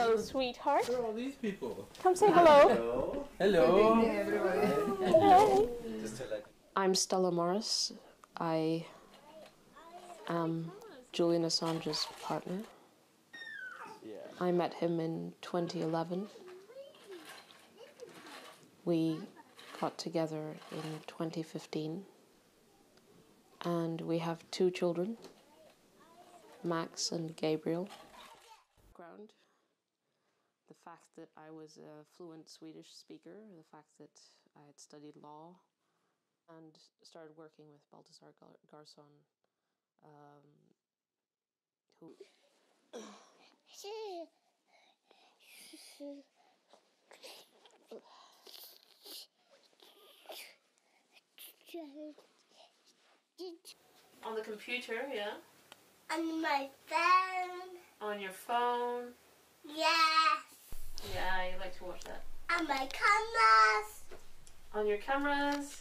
Hello, sweetheart. Where are all these people? Come say hello. Hello. Hello. I'm Stella Morris. I am Julian Assange's partner. I met him in 2011. We got together in 2015. And we have two children, Max and Gabriel. The fact that I was a fluent Swedish speaker, the fact that I had studied law and started working with Baltasar Garzón, who... On the computer, yeah? On my phone. On your phone? Yes. Yeah, you like to watch that. On my cameras. On your cameras?